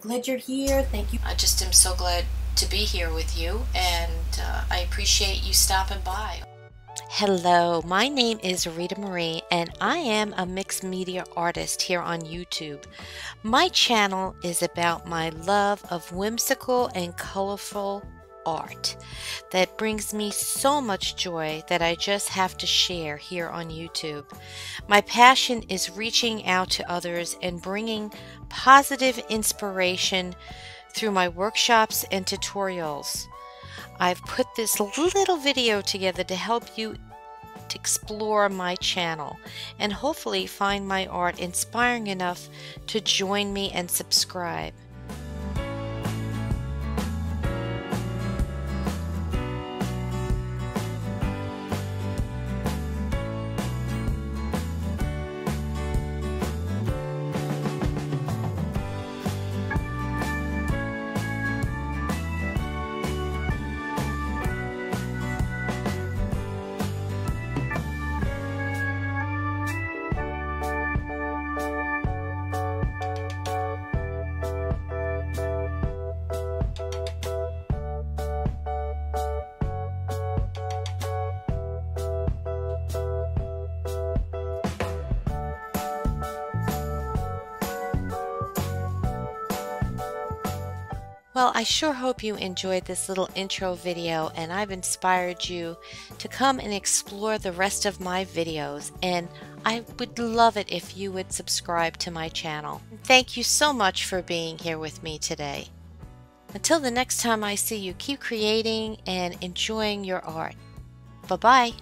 glad you're here. Thank you. I just am so glad to be here with you, and I appreciate you stopping by. Hello, my name is Rita Marie, and I am a mixed media artist here on YouTube. My channel is about my love of whimsical and colorful art that brings me so much joy that I just have to share here on YouTube. My passion is reaching out to others and bringing positive inspiration through my workshops and tutorials. I've put this little video together to help you to explore my channel and hopefully find my art inspiring enough to join me and subscribe. Well, I sure hope you enjoyed this little intro video, and I've inspired you to come and explore the rest of my videos, and I would love it if you would subscribe to my channel. Thank you so much for being here with me today. Until the next time I see you, keep creating and enjoying your art. Bye-bye.